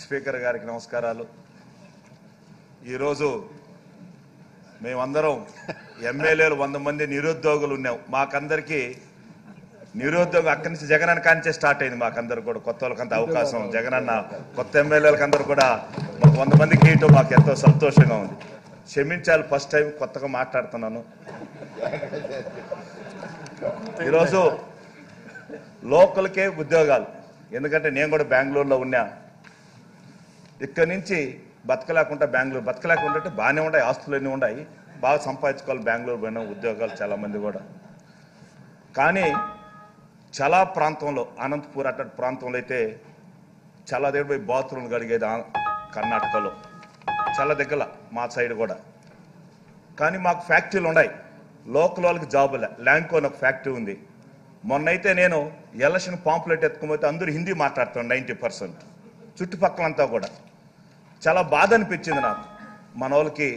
Speaker గారికి నమస్కారాలు. ఈరోజు మేమందరం ఎమ్మెల్యేలు 100 మంది నిరుద్యోగులు ఉన్నాం. మాకందరికీ నిరుద్యోగం అక్కడి నుంచి జగన్ అన్న కానిచే స్టార్ట్ అయింది. మాకందరు కూడా కొత్త వాళ్ళకంత అవకాశం, జగన్ అన్న కొత్త ఎమ్మెల్యేలకందరూ కూడా 100 మందికి ఇవ్వటం మాకు ఎంతో సంతోషంగా ఉంది. క్షమించాలి, ఫస్ట్ టైం కొత్తగా మాట్లాడుతున్నాను. ఈరోజు లోకల్కే ఉద్యోగాలు, ఎందుకంటే నేను కూడా బెంగళూరులో ఉన్నా. ఇక్కడి నుంచి బతకలేకుండా బెంగళూరు బతకలేకుండా అంటే బాగానే ఉన్నాయి, ఆస్తులు అన్నీ ఉన్నాయి, బాగా సంపాదించుకోవాలి. బెంగళూరు పోయినా ఉద్యోగాలు చాలామంది కూడా, కానీ చాలా ప్రాంతంలో అనంతపూర్ అట్లాంటి ప్రాంతంలో అయితే చాలా దగ్గర పోయి బాత్రూమ్లు కడిగేది. కర్ణాటకలో చాలా దగ్గర మా సైడ్ కూడా, కానీ మాకు ఫ్యాక్టరీలు ఉన్నాయి. లోకల్ వాళ్ళకి జాబులే. ల్యాంకో అని ఒక ఫ్యాక్టరీ ఉంది. మొన్నైతే నేను ఎలక్షన్ పాంప్లెట్ ఎత్తుకుపోతే అందరూ హిందీ మాట్లాడుతున్నాను 90%, చుట్టుపక్కలంతా కూడా. చాలా బాధ అనిపించింది నాకు. మన వాళ్ళకి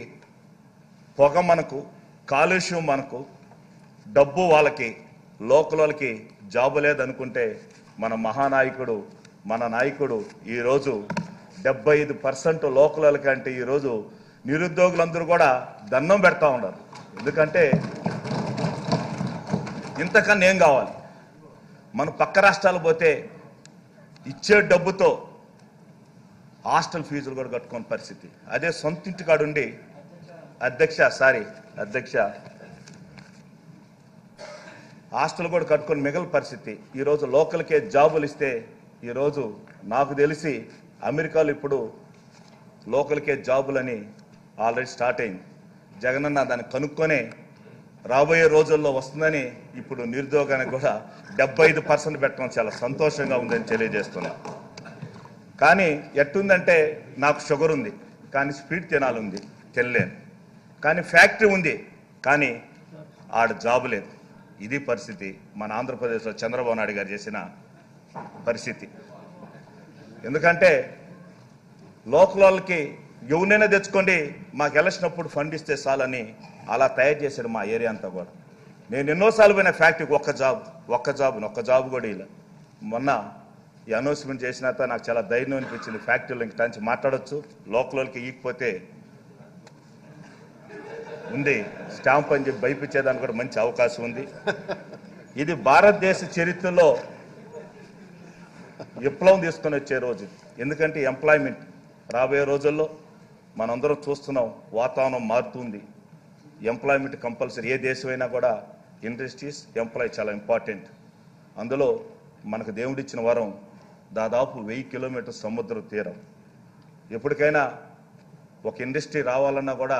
పొగ మనకు, కాలుష్యం మనకు, డబ్బు వాళ్ళకి, లోకల్ వాళ్ళకి జాబు లేదనుకుంటే మన మహానాయకుడు మన నాయకుడు ఈరోజు 75% లోకల్ వాళ్ళకి అంటే ఈరోజు నిరుద్యోగులందరూ కూడా దండం పెడతా ఉన్నారు. ఎందుకంటే ఇంతకన్నా ఏం కావాలి? మనం పక్క రాష్ట్రాలు పోతే ఇచ్చే డబ్బుతో హాస్టల్ ఫీజులు కూడా కట్టుకునే పరిస్థితి. అదే సొంత ఇంటికాడుండి అధ్యక్ష హాస్టల్ కూడా కట్టుకుని మిగిలిన పరిస్థితి. ఈరోజు లోకల్కే జాబులు ఇస్తే ఈరోజు నాకు తెలిసి అమెరికాలో ఇప్పుడు లోకల్కే జాబులని ఆల్రెడీ స్టార్ట్ అయింది. జగనన్న దాన్ని కనుక్కొనే రాబోయే రోజుల్లో వస్తుందని ఇప్పుడు నిరుద్యోగానికి కూడా 75% పెట్టడం చాలా సంతోషంగా ఉందని తెలియజేస్తున్నా. కానీ ఎట్టుందంటే నాకు షుగర్ ఉంది, కానీ స్వీట్ తినాలి ఉంది, తినలేను. కానీ ఫ్యాక్టరీ ఉంది, కానీ ఆడ జాబ్ లేదు. ఇది పరిస్థితి మన ఆంధ్రప్రదేశ్లో చంద్రబాబు నాయుడు గారు చేసిన పరిస్థితి. ఎందుకంటే లోకల్ వాళ్ళకి ఎవరినైనా తెచ్చుకోండి, మాకు ఎలక్షన్ అప్పుడు ఫండ్ ఇస్తే చాలని అలా తయారు చేశాడు మా ఏరియా అంతా కూడా. నేను ఎన్నోసార్లు పోయిన ఫ్యాక్టరీకి ఒక్క జాబ్ కూడా ఇలా. మొన్న ఈ అనౌన్స్మెంట్ చేసిన నాకు చాలా ధైర్యం అనిపించింది. ఫ్యాక్టరీలో ఇంక టంచి మాట్లాడచ్చు, లోకల్ వాళ్ళకి ఈకపోతే ఉంది స్టాంప్ అని చెప్పి భయపించేదానికి కూడా మంచి అవకాశం ఉంది. ఇది భారతదేశ చరిత్రలో విప్లవం తీసుకొని వచ్చే రోజు. ఎందుకంటే ఎంప్లాయ్మెంట్ రాబోయే రోజుల్లో మనందరం చూస్తున్నాం, వాతావరణం మారుతుంది. ఎంప్లాయ్మెంట్ కంపల్సరీ, ఏ దేశమైనా కూడా ఇండస్ట్రీస్ ఎంప్లాయ్ చాలా ఇంపార్టెంట్. అందులో మనకు దేవుడిచ్చిన వరం దాదాపు 1000 కిలోమీటర్ సముద్ర తీరం. ఎప్పటికైనా ఒక ఇండస్ట్రీ రావాలన్నా కూడా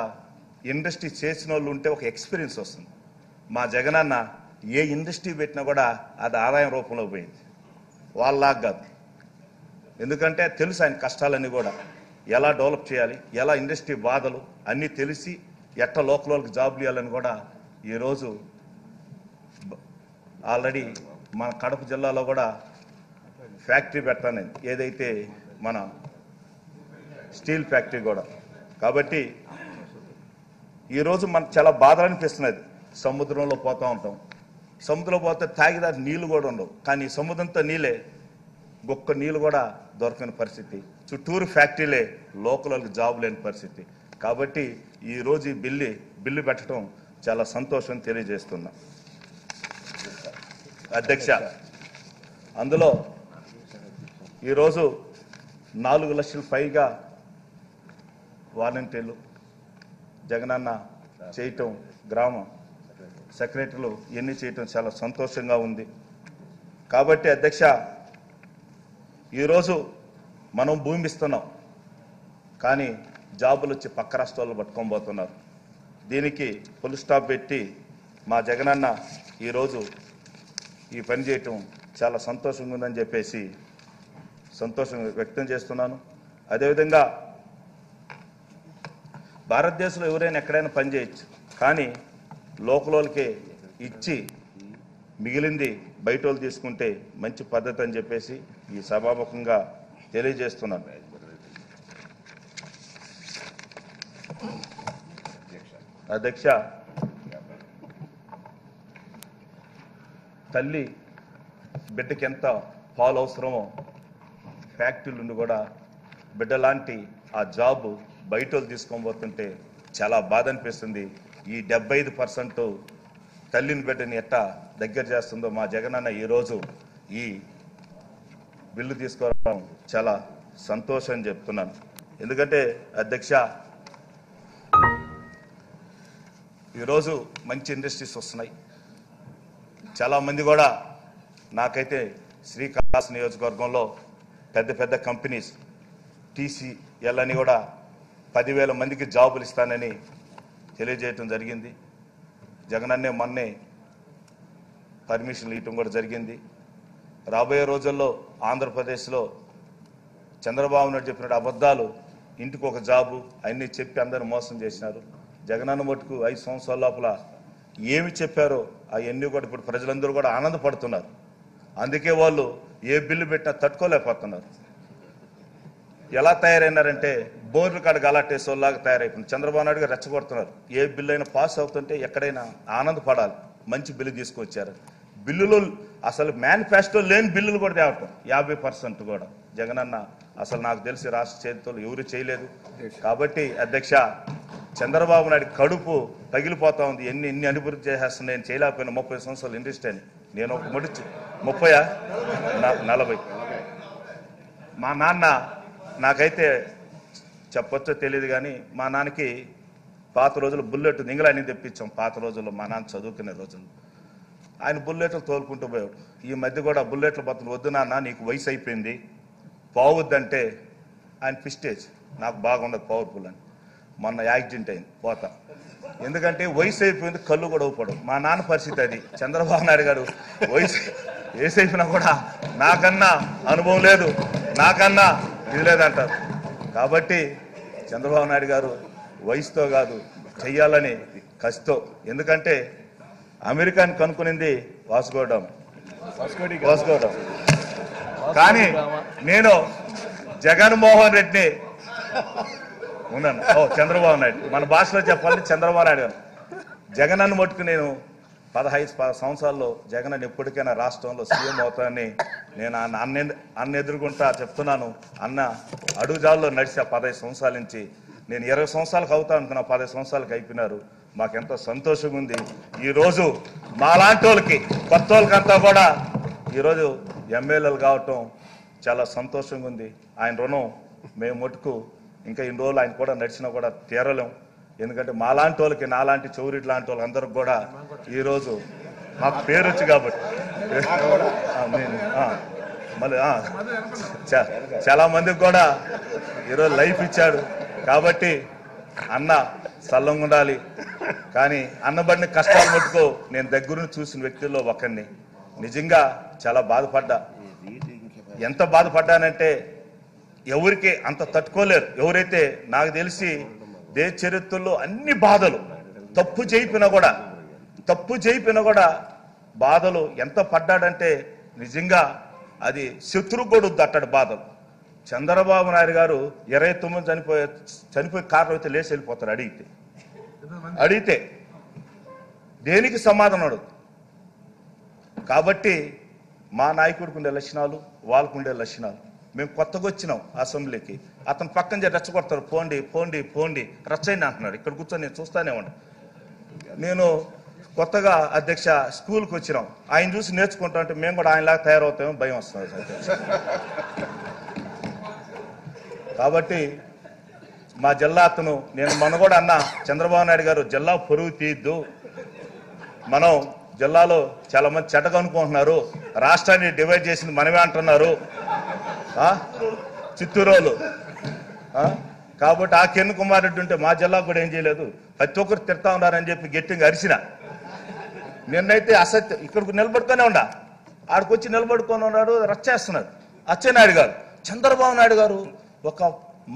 ఇండస్ట్రీ చేసిన వాళ్ళు ఉంటే ఒక ఎక్స్పీరియన్స్ వస్తుంది. మా జగనన్న ఏ ఇండస్ట్రీ పెట్టినా కూడా అది ఆదాయం రూపంలో పోయింది, వాళ్ళలాగా కాదు. ఎందుకంటే తెలుసు ఆయన కష్టాలన్నీ కూడా, ఎలా డెవలప్ చేయాలి, ఎలా ఇండస్ట్రీ బాధలు అన్నీ తెలిసి ఎట్లా లోకల్ వాళ్ళకి జాబ్లు ఇవ్వాలని కూడా. ఈరోజు ఆల్రెడీ మన కడప జిల్లాలో కూడా ఫ్యాక్టరీ పెట్టాను, ఏదైతే మన స్టీల్ ఫ్యాక్టరీ కూడా. కాబట్టి ఈరోజు మనకు చాలా బాధ అనిపిస్తున్నది. సముద్రంలో పోతూ ఉంటాం, సముద్రంలో పోతే తాగిదారి నీళ్ళు కూడా ఉండవు, కానీ సముద్రంతో నీళ్ళే, ఒక్క నీళ్ళు కూడా దొరకని పరిస్థితి. చుట్టూరు ఫ్యాక్టరీలే, లోకల్ వాళ్ళకి జాబ్ లేని పరిస్థితి. కాబట్టి ఈరోజు ఈ బిల్లు పెట్టడం చాలా సంతోషం తెలియజేస్తున్నా అధ్యక్ష. అందులో ఈరోజు 4 లక్షలు పైగా వాలంటీర్లు జగనన్న చేయటం, గ్రామ సెక్రటరీలు ఇవన్నీ చేయటం చాలా సంతోషంగా ఉంది. కాబట్టి అధ్యక్ష, ఈరోజు మనం భూమి ఇస్తున్నాం, కానీ జాబులు వచ్చి పక్క రాష్ట్రాల్లో పట్టుకొని పోతున్నారు. దీనికి ఫుల్ స్టాప్ పెట్టి మా జగనన్న ఈరోజు ఈ పని చేయటం చాలా సంతోషంగా ఉందని చెప్పేసి సంతోషం వ్యక్తం చేస్తున్నాను. అదేవిధంగా భారతదేశంలో ఎవరైనా ఎక్కడైనా పని చేయొచ్చు, కానీ లోకల్ వాళ్ళకే ఇచ్చి మిగిలింది బయట వాళ్ళు తీసుకుంటే మంచి పద్ధతి అని చెప్పేసి ఈ సభాముఖంగా తెలియజేస్తున్నాను. అధ్యక్ష, తల్లి బిడ్డకి ఎంత పాలు అవసరమో ఫ్యాక్టరీలు ఉండి కూడా బిడ్డలాంటి ఆ జాబ్ బయటోలు తీసుకోబోతుంటే చాలా బాధ అనిపిస్తుంది. ఈ 75% తల్లిని బిడ్డని ఎట్టా దగ్గర చేస్తుందో మా జగనన్న ఈరోజు ఈ బిల్లు తీసుకోవడం చాలా సంతోషం అని చెప్తున్నాను. ఎందుకంటే అధ్యక్ష, ఈరోజు మంచి ఇండస్ట్రీస్ వస్తున్నాయి. చాలామంది కూడా నాకైతే శ్రీకాళహస్తి నియోజకవర్గంలో పెద్ద పెద్ద కంపెనీస్ TCL అని కూడా 10,000 మందికి జాబులు ఇస్తానని తెలియజేయటం జరిగింది. జగనన్నే మొన్నే పర్మిషన్లు ఇవ్వటం కూడా జరిగింది. రాబోయే రోజుల్లో ఆంధ్రప్రదేశ్లో చంద్రబాబు నాయుడు చెప్పిన అబద్ధాలు, ఇంటికి ఒక జాబు అన్నీ చెప్పి అందరూ మోసం చేసినారు. జగనన్న మటుకు 5 సంవత్సరాల లోపల ఏమి చెప్పారో అవన్నీ కూడా ఇప్పుడు ప్రజలందరూ కూడా ఆనందపడుతున్నారు. అందుకే వాళ్ళు ఏ బిల్లు పెట్టినా తట్టుకోలేకపోతున్నారు. ఎలా తయారైనారంటే బోర్లు కాడ గలాటేసోలాగా తయారైపోయింది. చంద్రబాబు నాయుడు గారు రెచ్చగొడుతున్నారు. ఏ బిల్లు అయినా పాస్ అవుతుంటే ఎక్కడైనా ఆనందపడాలి, మంచి బిల్లు తీసుకొచ్చారు. బిల్లులు అసలు మేనిఫెస్టో లేని బిల్లులు కూడా తేవటం 50% కూడా జగనన్న అసలు నాకు తెలిసి రాష్ట్ర చేతులు ఎవరు చేయలేదు. కాబట్టి అధ్యక్ష, చంద్రబాబు నాయుడు కడుపు పగిలిపోతా ఉంది. ఎన్ని అభివృద్ధి చేసేస్తున్నా, నేను చేయలేకపోయినా 30 సంవత్సరాలు ఇండస్ట్రీ అని. నేను ఒక మొదటి 30 40 మా నాన్న నాకైతే చెప్పొచ్చో తెలియదు కానీ మా నాన్నకి పాత రోజులు బుల్లెట్ ఇంగ్లాండ్ తెప్పించాం. పాత రోజుల్లో మా నాన్న చదువుకునే రోజులు ఆయన బుల్లెట్లు తోలుకుంటూ పోయాడు. ఈ మధ్య కూడా బుల్లెట్ల బతులు వద్దు నాన్న, నీకు వయసు అయిపోయింది, పోవద్దంటే ఆయన పిస్టేజ్ నాకు బాగుండదు పవర్ఫుల్ అని. మొన్న యాక్సిడెంట్ అయింది పోతా, ఎందుకంటే వయసు అయిపోయింది, కళ్ళు కూడా ఊపడం. మా నాన్న పరిస్థితి అది. చంద్రబాబు నాయుడు గారు వయసు వేసైపోయినా కూడా నాకన్నా అనుభవం లేదు, నాకన్నా ఇది లేదంటారు. కాబట్టి చంద్రబాబు నాయుడు గారు వయసుతో కాదు, చెయ్యాలని కసితో. ఎందుకంటే అమెరికాని కనుక్కునింది వాస్కోవడం వాస్కోవడం. కానీ నేను జగన్మోహన్ రెడ్డిని ఉన్నాను. చంద్రబాబు నాయుడు మన భాషలో చెప్పాలంటే చంద్రబాబు నాయుడు గారు జగనన్న మట్టుకు నేను 15 సంవత్సరాల్లో జగన్ ఎప్పటికైనా రాష్ట్రంలో సీఎం అవుతానని నేను అన్న ఎదుర్కొంటా చెప్తున్నాను. అన్న అడుగుజాల్లో నడిచే 15 సంవత్సరాల నుంచి నేను 20 సంవత్సరాలకు అవుతా అనుకున్నా, 15 సంవత్సరాలకు అయిపోయినారు. మాకెంతో సంతోషంగా ఉంది. ఈరోజు మా లాంటి వాళ్ళకి కొత్త వాళ్ళకంతా కూడా ఈరోజు ఎమ్మెల్యేలు కావటం చాలా సంతోషంగా ఉంది. ఆయన రుణం మేము మటుకు ఇంకా ఇన్ని రోజులు ఆయన కూడా నడిచినా కూడా తీరలేం. ఎందుకంటే మా లాంటి వాళ్ళకి, నాలాంటి చౌరి లాంటి వాళ్ళు అందరికి కూడా ఈరోజు మాకు పేరు వచ్చు కాబట్టి మళ్ళీ చాలా మందికి కూడా ఈరోజు లైఫ్ ఇచ్చాడు. కాబట్టి అన్న సల్లంగా ఉండాలి. కానీ అన్నబడిన కష్టాలు మట్టుకో నేను దగ్గరుండి చూసిన వ్యక్తుల్లో ఒకరిని. నిజంగా చాలా బాధపడ్డా. ఎంత బాధపడ్డానంటే ఎవరికి అంత తట్టుకోలేరు. ఎవరైతే నాకు తెలిసి దేశ చరిత్రలో అన్ని బాధలు, తప్పు చేయిపోయినా కూడా బాధలు ఎంత పడ్డాడంటే నిజంగా అది శత్రుగోడు దట్టడు బాధలు. చంద్రబాబు నాయుడు గారు 29 చనిపోయి కారణం అయితే లేచి వెళ్ళిపోతారు. అడిగితే దేనికి సమాధానం అడుగుతుంది. కాబట్టి మా నాయకుడికి ఉండే లక్షణాలు, వాళ్ళకు ఉండే లక్షణాలు. మేము కొత్తగా వచ్చినాం అసెంబ్లీకి, అతను పక్కన రెచ్చగొడతారు, పోండి పోండి పోండి రచ్చైనా అంటున్నారు. ఇక్కడ కూర్చొని నేను చూస్తానే ఉండి, నేను కొత్తగా అధ్యక్ష స్కూల్కి వచ్చినాం, ఆయన చూసి నేర్చుకుంటాం అంటే మేము కూడా ఆయనలాగా తయారవుతామో భయం వస్తుంది. కాబట్టి మా జిల్లా అతను నేను మన కూడా అన్న చంద్రబాబు నాయుడు గారు జిల్లా పొరుగు తీయద్దు, మనం జిల్లాలో చాలా మంది చెడ్డగా అనుకుంటున్నారు, రాష్ట్రాన్ని డివైడ్ చేసింది మనమే అంటున్నారు చిత్తూరులో. కాబట్టి ఆ కిరణ్ కుమార్ రెడ్డి ఉంటే మా జిల్లా కూడా ఏం చేయలేదు, ప్రతి ఒక్కరు తిడతా ఉన్నారని చెప్పి గట్టిగా అరిచిన నిన్నైతే అసత్యం. ఇక్కడికి నిలబడుతూనే ఉండా, ఆడికి వచ్చి నిలబడుకొని ఉన్నాడు, రచ్చేస్తున్నారు. అచ్చెన్నాయుడు గారు చంద్రబాబు నాయుడు గారు ఒక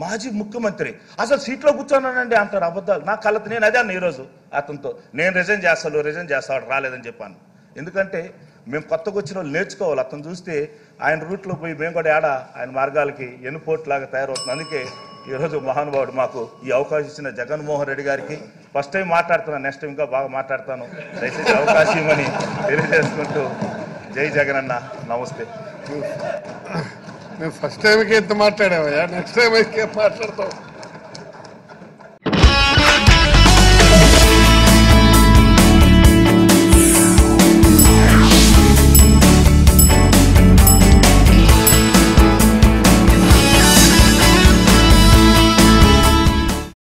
మాజీ ముఖ్యమంత్రి, అసలు సీట్లో కూర్చోనండి అంటారు అబద్ధాలు. నా కళ్ళతో నేను అదే అన్న ఈరోజు అతనితో, నేను రిజైన్ చేస్తాడు రాలేదని చెప్పాను. ఎందుకంటే మేము కొత్తగా వచ్చిన వాళ్ళు నేర్చుకోవాలి. అతను చూస్తే ఆయన రూట్లో పోయి మేము కూడా ఏడా ఆయన మార్గాలకి ఎన్నుపోర్ట్ లాగా తయారవుతుంది. అందుకే ఈరోజు మహానుభావుడు మాకు ఈ అవకాశం ఇచ్చిన జగన్మోహన్ రెడ్డి గారికి ఫస్ట్ టైం మాట్లాడుతున్నాను, నెక్స్ట్ టైం ఇంకా బాగా మాట్లాడతాను, దయచేసి అవకాశం ఇవ్వని తెలియజేసుకుంటూ జై జగన్ అన్న, నమస్తే. నేను ఫస్ట్ టైంకి ఎంత మాట్లాడావయ్యా, నెక్స్ట్ టైం అయితే మాట్లాడతావు.